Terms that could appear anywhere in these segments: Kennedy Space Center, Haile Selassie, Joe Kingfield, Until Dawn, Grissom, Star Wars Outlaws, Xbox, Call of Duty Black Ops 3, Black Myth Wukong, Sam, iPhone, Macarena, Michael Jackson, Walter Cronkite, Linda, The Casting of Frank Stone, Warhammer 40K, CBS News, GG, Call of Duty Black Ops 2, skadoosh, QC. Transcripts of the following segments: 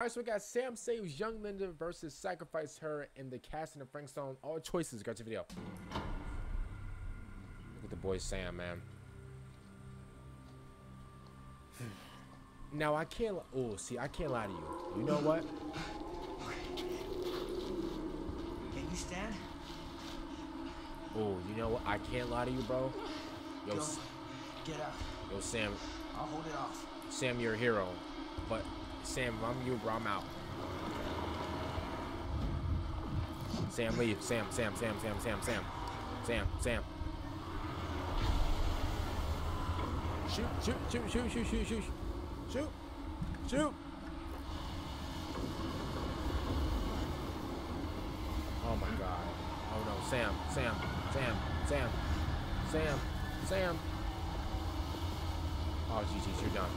Alright, so we got Sam saves young Linda versus sacrifice her in The Casting of Frank Stone. All choices. Got your video. Look at the boy Sam, man. Now I can't. Oh, see, I can't lie to you. You know what? Can you stand? Oh, you know what? I can't lie to you, bro. Yo, get out. Yo, Sam. I'll hold it off. Sam, you're a hero, but. Sam, if I'm you, bro, I'm out. Sam, leave. Sam. Shoot. Oh my God. Oh no, Sam. Oh, GG's, you're done.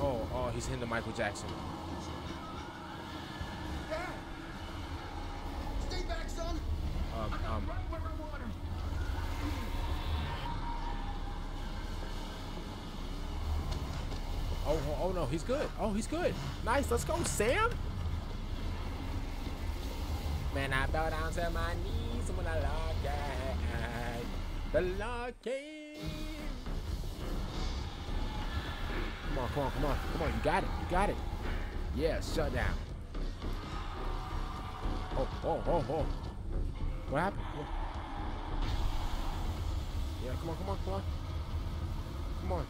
Oh, oh, he's hitting the Michael Jackson. Dad! Stay back, son! Oh no, he's good. Oh, he's good. Nice, let's go, Sam! Man, I fell down to my knees when I locked at the lucky. Come on, you got it. Yeah, shut down. Oh. What happened? Yeah, come on.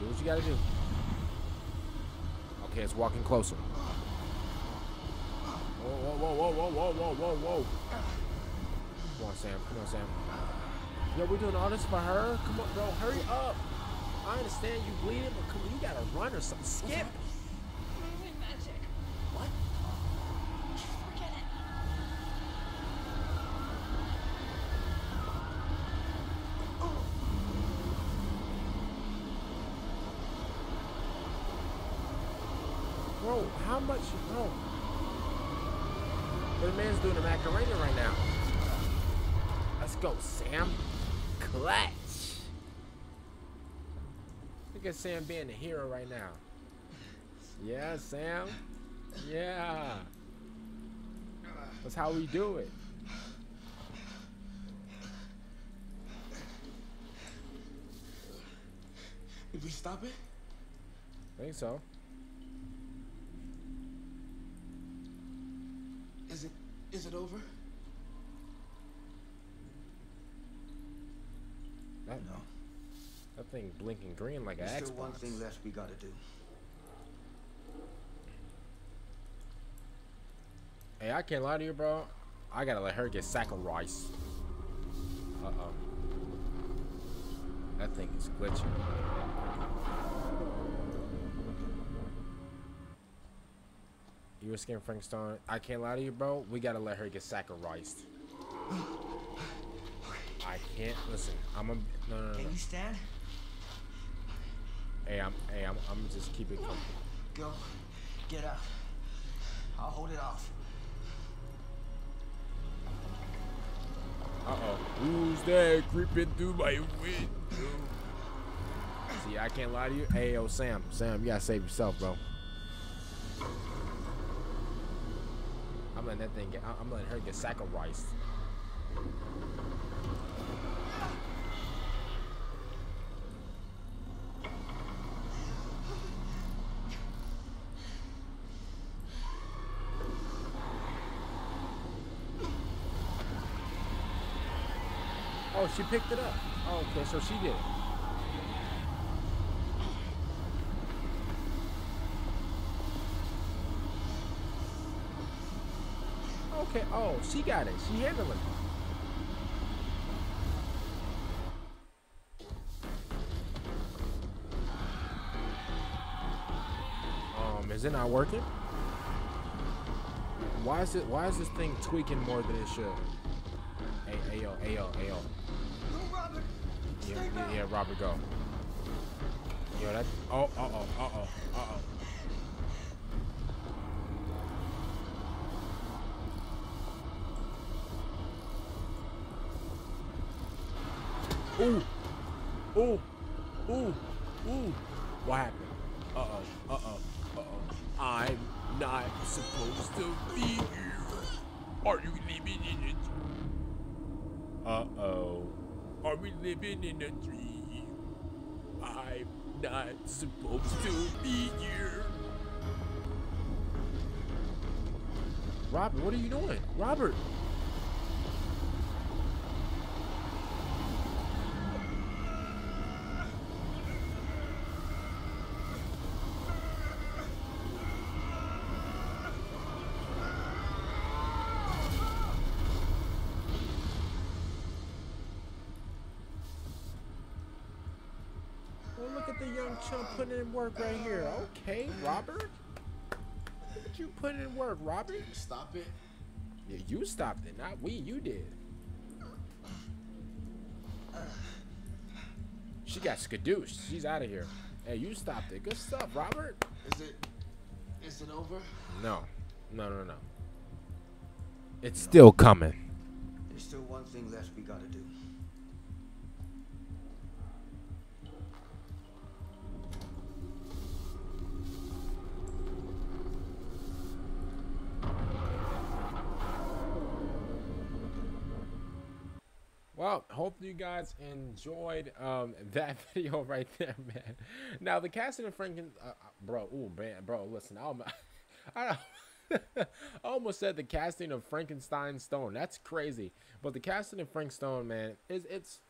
Do what you gotta do. Okay, it's walking closer. Whoa. Come on, Sam. Yo, we're doing all this for her? Come on, bro, hurry up. I understand you bleeding, but come on, you gotta run or something. Skip. Movement magic. What? Forget it. Oh. Bro, how much? Bro. But the man's doing a Macarena right now. Let's go, Sam. Clap. Look at Sam being a hero right now. Yeah, Sam. Yeah. That's how we do it. Did we stop it? I think so. Is it over? No. That thing blinking green like an Xbox. There's still one thing left we gotta do. Hey, I can't lie to you, bro. I gotta let her get sacrificed. Uh-oh. That thing is glitching. You were scared, Frank Stone. I can't lie to you, bro. We gotta let her get sacrificed. I can't listen. No. Can you stand? Hey, I'm just keep it coming. Go. Get out. I'll hold it off. Uh-oh. Who's that creeping through my window? See, I can't lie to you. Hey, yo, Sam, you gotta save yourself, bro. I'm letting her get sacrificed. Oh, she picked it up. Oh, okay, so she did it. Okay, oh, she got it. She handled it. Is it not working? Why is this thing tweaking more than it should? Hey yo. Yeah, Robert, go. Yo, that. Oh. Ooh. What happened? I'm supposed to be here. Are you living in a dream? Uh-oh. Are we living in a dream? I'm not supposed to be here. Robert, what are you doing? Robert! Chump putting in work right here. Okay, Robert. Look at you putting in work, Robert. Stop it. Yeah, you stopped it, not we. You did. She got skadooshed. She's out of here. Hey, you stopped it. Good stuff, Robert. Is it over? No. It's still coming. There's still one thing left we gotta do. Well, hope you guys enjoyed that video right there, man. Now, The Casting of Frank, bro, ooh, man, bro, listen, I almost said The Casting of Frankenstein Stone. That's crazy. But The Casting of Frank Stone, man, it's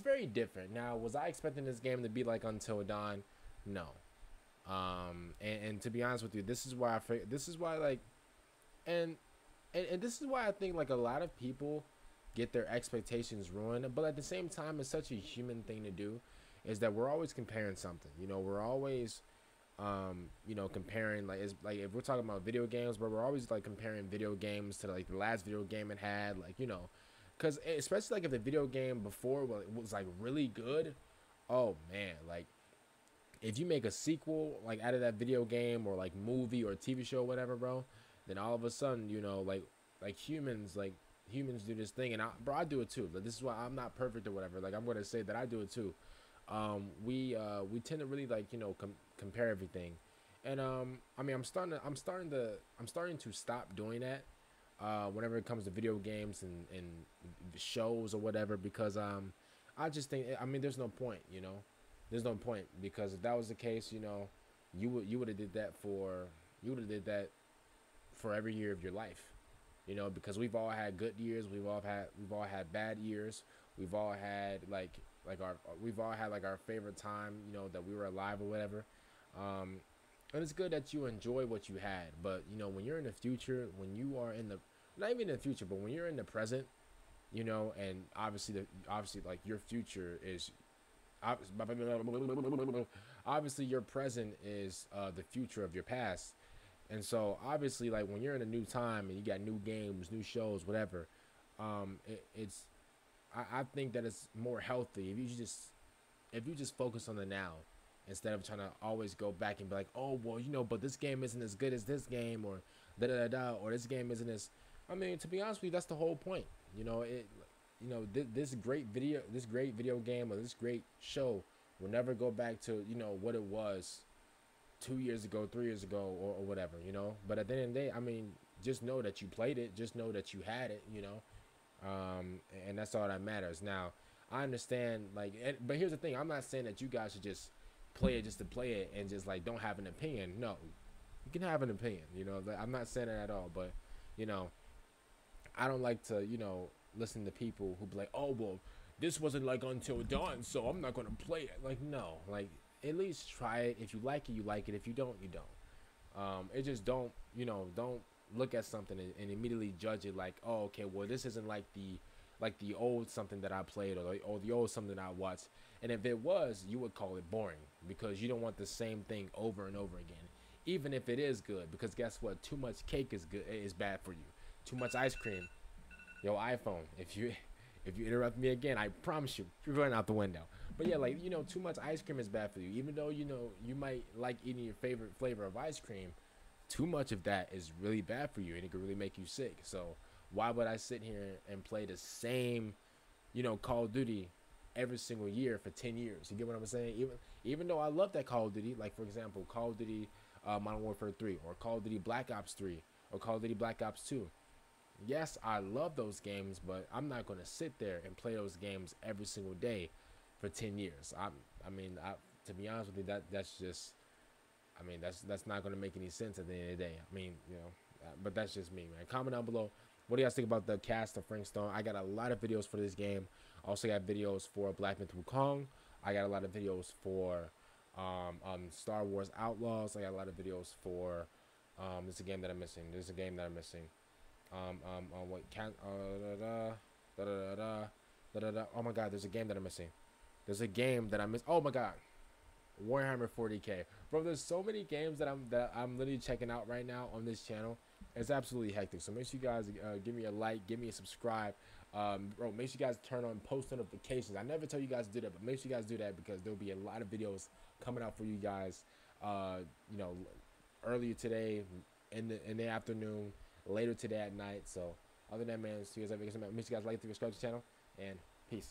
very different. Now, was I expecting this game to be like Until Dawn? No. And to be honest with you, this is why I think like a lot of people get their expectations ruined, but at the same time, it's such a human thing to do, is that we're always comparing something. You know, we're always, you know, comparing, like, it's like if we're talking about video games, but we're always like comparing video games to like the last video game it had, like, you know, because especially like if the video game before was like really good, oh man, like if you make a sequel like out of that video game or like movie or TV show or whatever, bro, then all of a sudden, you know, like humans do this thing, and bro, I do it too. Like, this is why I'm not perfect or whatever. Like, I'm going to say that I do it too. We tend to really, like, you know, compare everything. And, I mean, I'm starting to stop doing that, whenever it comes to video games and shows or whatever, because, I just think, I mean, there's no point, you know, there's no point, because if that was the case, you know, you would have did that for every year of your life. You know, because we've all had good years, we've all had bad years, we've all had like our favorite time, you know, that we were alive or whatever. And it's good that you enjoy what you had, but you know, when you're in the future, when you are in the, not even in the future, but when you're in the present, you know, and obviously like your future is obviously your present is the future of your past. And so obviously, like when you're in a new time and you got new games, new shows, whatever, I think that it's more healthy if you just focus on the now instead of trying to always go back and be like, oh well, you know, but this game isn't as good as this game, or da da da da, or this game isn't as. I mean, to be honest with you, that's the whole point. You know, this great video game or this great show will never go back to, you know, what it was 2 years ago, 3 years ago, or whatever, you know. But at the end of the day, I mean, just know that you played it, just know that you had it, you know, and that's all that matters. Now, I understand, like, but here's the thing, I'm not saying that you guys should just play it just to play it and just like don't have an opinion. No, you can have an opinion, you know, I'm not saying that at all, but you know, I don't like to, you know, listen to people who be like, oh well, this wasn't like Until Dawn, so I'm not gonna play it. Like, no, like, at least try it. If you like it, you like it. If you don't, you don't. It just don't, you know, don't look at something and immediately judge it like, oh, okay, well, this isn't like the old something that I played or the old something I watched. And if it was, you would call it boring because you don't want the same thing over and over again, even if it is good, because guess what? Too much cake is good. It's bad for you. Too much ice cream. Yo, iPhone, if you interrupt me again, I promise you, you're going out the window. But yeah, like, you know, too much ice cream is bad for you. Even though, you know, you might like eating your favorite flavor of ice cream, too much of that is really bad for you, and it could really make you sick. So why would I sit here and play the same, you know, Call of Duty every single year for 10 years? You get what I'm saying? Even though I love that Call of Duty, like, for example, Call of Duty Modern Warfare 3 or Call of Duty Black Ops 3 or Call of Duty Black Ops 2. Yes, I love those games, but I'm not going to sit there and play those games every single day for 10 years. I mean, to be honest with you, that's just, I mean, that's not going to make any sense at the end of the day. I mean, you know, but that's just me, man. Comment down below. What do you guys think about The Cast of Frank Stone? I got a lot of videos for this game. I also got videos for Black Myth Wukong. I got a lot of videos for Star Wars Outlaws. I got a lot of videos for this is a game that I'm missing. This is a game that I'm missing. Oh my god, there's a game that I'm missing. There's a game that I miss. Oh my god, Warhammer 40K, bro. There's so many games that I'm literally checking out right now on this channel. It's absolutely hectic. So make sure you guys give me a like, give me a subscribe, bro. Make sure you guys turn on post notifications. I never tell you guys to do that, but make sure you guys do that because there'll be a lot of videos coming out for you guys. You know, earlier today, in the afternoon, later today at night. So other than that, man, see you guys. Make sure you guys like, subscribe to the channel, and peace.